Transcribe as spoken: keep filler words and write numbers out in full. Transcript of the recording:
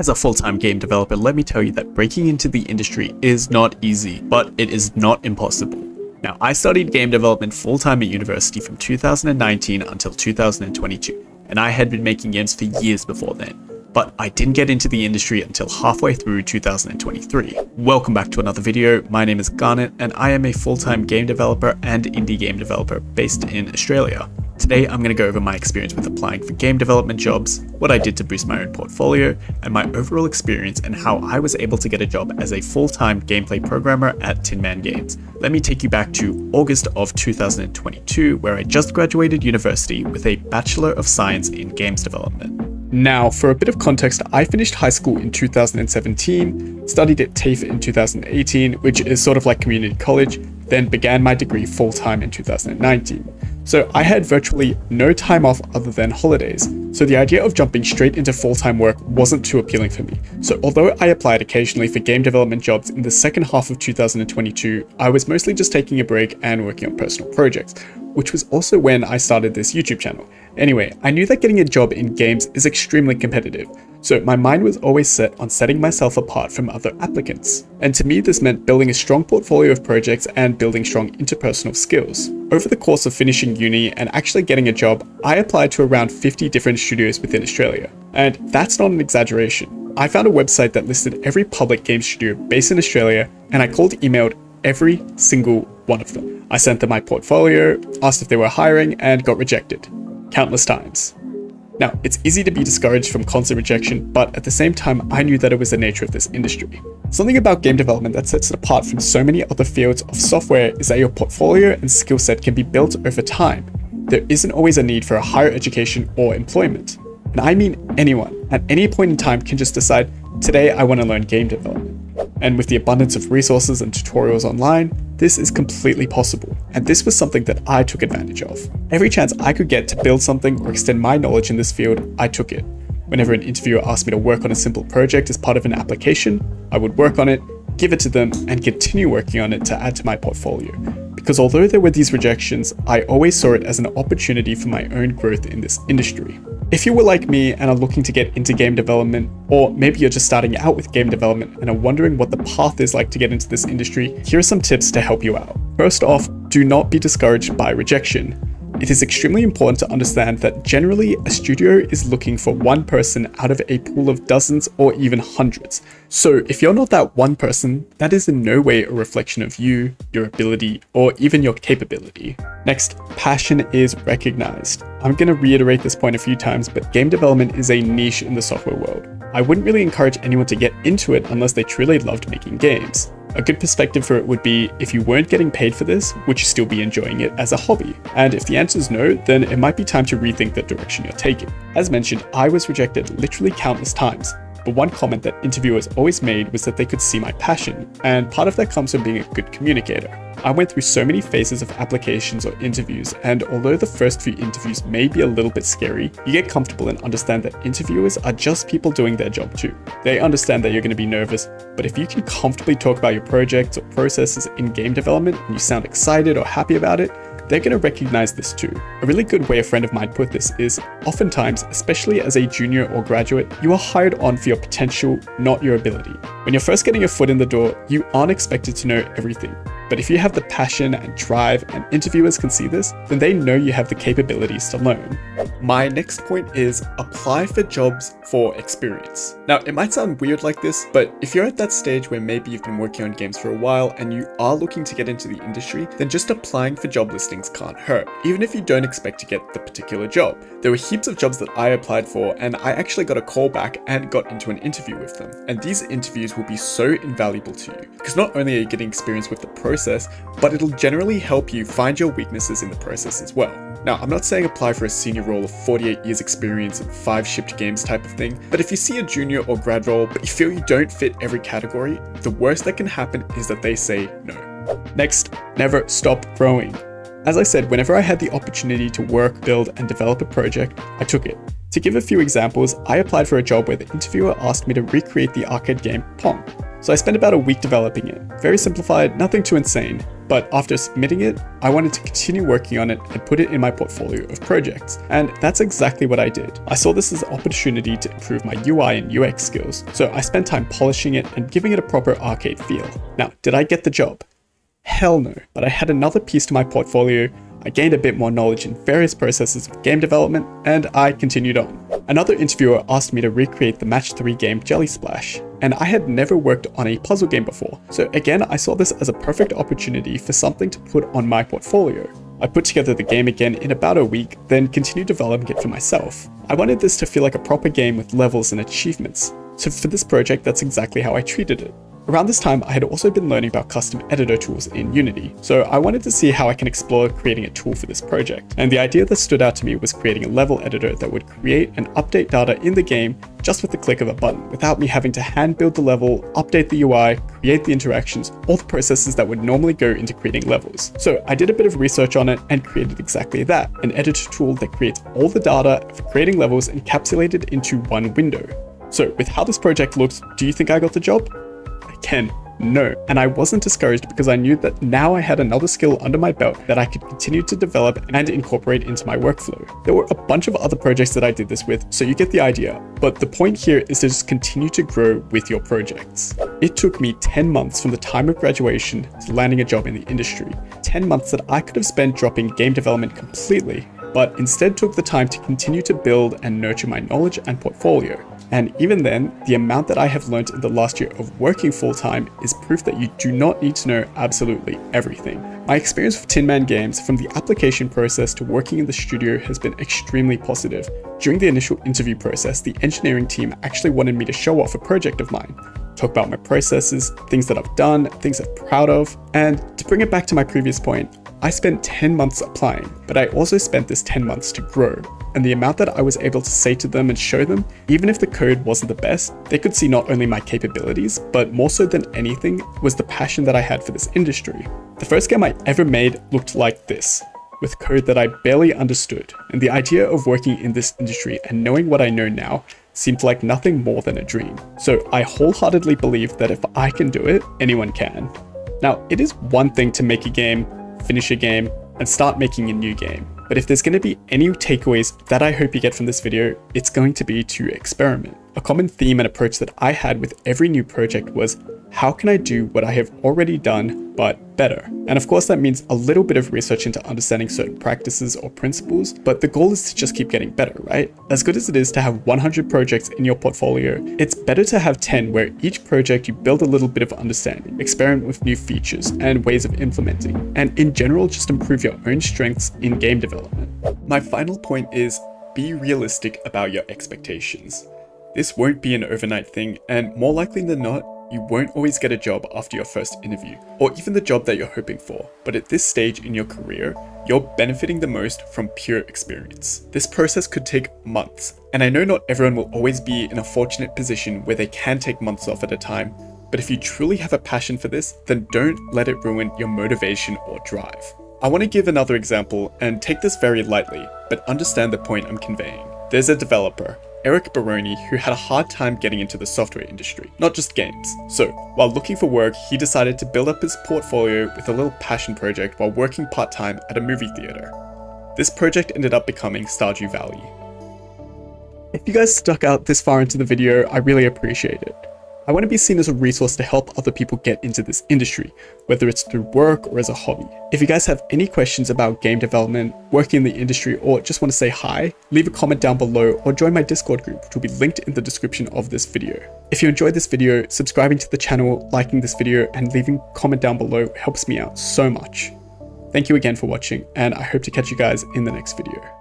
As a full-time game developer, let me tell you that breaking into the industry is not easy, but it is not impossible. Now, I studied game development full-time at university from two thousand nineteen until two thousand twenty-two, and I had been making games for years before then. But I didn't get into the industry until halfway through two thousand twenty-three. Welcome back to another video. My name is Garnet, and I am a full-time game developer and indie game developer based in Australia. Today, I'm going to go over my experience with applying for game development jobs, what I did to boost my own portfolio, and my overall experience and how I was able to get a job as a full-time gameplay programmer at Tin Man Games. Let me take you back to August of two thousand twenty-two, where I just graduated university with a Bachelor of Science in Games Development. Now, for a bit of context, I finished high school in two thousand seventeen, studied at TAFE in two thousand eighteen, which is sort of like community college, then began my degree full-time in two thousand nineteen. So I had virtually no time off other than holidays, so the idea of jumping straight into full-time work wasn't too appealing for me. So although I applied occasionally for game development jobs in the second half of two thousand twenty-two, I was mostly just taking a break and working on personal projects, which was also when I started this YouTube channel. Anyway, I knew that getting a job in games is extremely competitive, so my mind was always set on setting myself apart from other applicants. And to me, this meant building a strong portfolio of projects and building strong interpersonal skills. Over the course of finishing uni and actually getting a job, I applied to around fifty different studios within Australia. And that's not an exaggeration. I found a website that listed every public game studio based in Australia, and I cold emailed every single one of them. I sent them my portfolio, asked if they were hiring, and got rejected countless times. Now, it's easy to be discouraged from constant rejection, but at the same time, I knew that it was the nature of this industry. Something about game development that sets it apart from so many other fields of software is that your portfolio and skill set can be built over time. There isn't always a need for a higher education or employment. And I mean anyone, at any point in time, can just decide, today I want to learn game development. And with the abundance of resources and tutorials online, this is completely possible, and this was something that I took advantage of. Every chance I could get to build something or extend my knowledge in this field, I took it. Whenever an interviewer asked me to work on a simple project as part of an application, I would work on it, give it to them, and continue working on it to add to my portfolio. Because although there were these rejections, I always saw it as an opportunity for my own growth in this industry. If you were like me and are looking to get into game development, or maybe you're just starting out with game development and are wondering what the path is like to get into this industry, here are some tips to help you out. First off, do not be discouraged by rejection. It is extremely important to understand that generally a studio is looking for one person out of a pool of dozens or even hundreds. So if you're not that one person, that is in no way a reflection of you, your ability, or even your capability. Next, passion is recognized. I'm going to reiterate this point a few times, but game development is a niche in the software world. I wouldn't really encourage anyone to get into it unless they truly loved making games. A good perspective for it would be, if you weren't getting paid for this, would you still be enjoying it as a hobby? And if the answer is no, then it might be time to rethink the direction you're taking. As mentioned, I was rejected literally countless times, but one comment that interviewers always made was that they could see my passion, and part of that comes from being a good communicator. I went through so many phases of applications or interviews, and although the first few interviews may be a little bit scary, you get comfortable and understand that interviewers are just people doing their job too. They understand that you're going to be nervous, but if you can comfortably talk about your projects or processes in game development and you sound excited or happy about it, they're going to recognize this too. A really good way a friend of mine put this is, oftentimes, especially as a junior or graduate, you are hired on for your potential, not your ability. When you're first getting your foot in the door, you aren't expected to know everything. But if you have the passion and drive, and interviewers can see this, then they know you have the capabilities to learn. My next point is, apply for jobs for experience. Now, it might sound weird like this, but if you're at that stage where maybe you've been working on games for a while and you are looking to get into the industry, then just applying for job listings can't hurt, even if you don't expect to get the particular job. There were heaps of jobs that I applied for, and I actually got a call back and got into an interview with them. And these interviews will be so invaluable to you, because not only are you getting experience with the process, but it'll generally help you find your weaknesses in the process as well. Now, I'm not saying apply for a senior role of forty-eight years experience and five shipped games type of thing, but if you see a junior or grad role but you feel you don't fit every category, the worst that can happen is that they say no. Next, never stop growing. As I said, whenever I had the opportunity to work, build, and develop a project, I took it. To give a few examples, I applied for a job where the interviewer asked me to recreate the arcade game Pong. So I spent about a week developing it. Very simplified, nothing too insane. But after submitting it, I wanted to continue working on it and put it in my portfolio of projects. And that's exactly what I did. I saw this as an opportunity to improve my U I and U X skills, so I spent time polishing it and giving it a proper arcade feel. Now, did I get the job? Hell no, but I had another piece to my portfolio. I gained a bit more knowledge in various processes of game development, and I continued on. Another interviewer asked me to recreate the match three game Jelly Splash, and I had never worked on a puzzle game before, so again I saw this as a perfect opportunity for something to put on my portfolio. I put together the game again in about a week, then continued developing it for myself. I wanted this to feel like a proper game with levels and achievements, so for this project that's exactly how I treated it. Around this time, I had also been learning about custom editor tools in Unity, so I wanted to see how I can explore creating a tool for this project. And the idea that stood out to me was creating a level editor that would create and update data in the game just with the click of a button, without me having to hand build the level, update the U I, create the interactions, all the processes that would normally go into creating levels. So I did a bit of research on it and created exactly that, an editor tool that creates all the data for creating levels encapsulated into one window. So with how this project looks, do you think I got the job? Again, no. And I wasn't discouraged because I knew that now I had another skill under my belt that I could continue to develop and incorporate into my workflow. There were a bunch of other projects that I did this with, so you get the idea. But the point here is to just continue to grow with your projects. It took me ten months from the time of graduation to landing a job in the industry. ten months that I could have spent dropping game development completely, but instead took the time to continue to build and nurture my knowledge and portfolio. And even then, the amount that I have learned in the last year of working full-time is proof that you do not need to know absolutely everything. My experience with Tin Man Games, from the application process to working in the studio, has been extremely positive. During the initial interview process, the engineering team actually wanted me to show off a project of mine, talk about my processes, things that I've done, things I'm proud of. And to bring it back to my previous point, I spent ten months applying, but I also spent this ten months to grow. And the amount that I was able to say to them and show them, even if the code wasn't the best, they could see not only my capabilities, but more so than anything was the passion that I had for this industry. The first game I ever made looked like this, with code that I barely understood. And the idea of working in this industry and knowing what I know now seemed like nothing more than a dream. So I wholeheartedly believe that if I can do it, anyone can. Now, it is one thing to make a game, finish a game, and start making a new game. But if there's going to be any takeaways that I hope you get from this video, it's going to be to experiment. A common theme and approach that I had with every new project was, how can I do what I have already done, but better? And of course that means a little bit of research into understanding certain practices or principles, but the goal is to just keep getting better, right? As good as it is to have one hundred projects in your portfolio, it's better to have ten where each project you build a little bit of understanding, experiment with new features and ways of implementing, and in general, just improve your own strengths in game development. My final point is, be realistic about your expectations. This won't be an overnight thing, and more likely than not, you won't always get a job after your first interview, or even the job that you're hoping for. But at this stage in your career, you're benefiting the most from pure experience. This process could take months, and I know not everyone will always be in a fortunate position where they can take months off at a time, but if you truly have a passion for this, then don't let it ruin your motivation or drive. I want to give another example, and take this very lightly, but understand the point I'm conveying. There's a developer, Eric Barone, who had a hard time getting into the software industry, not just games. So, while looking for work, he decided to build up his portfolio with a little passion project while working part-time at a movie theater. This project ended up becoming Stardew Valley. If you guys stuck out this far into the video, I really appreciate it. I want to be seen as a resource to help other people get into this industry, whether it's through work or as a hobby. If you guys have any questions about game development, working in the industry, or just want to say hi, leave a comment down below or join my Discord group, which will be linked in the description of this video. If you enjoyed this video, subscribing to the channel, liking this video, and leaving a comment down below helps me out so much. Thank you again for watching, and I hope to catch you guys in the next video.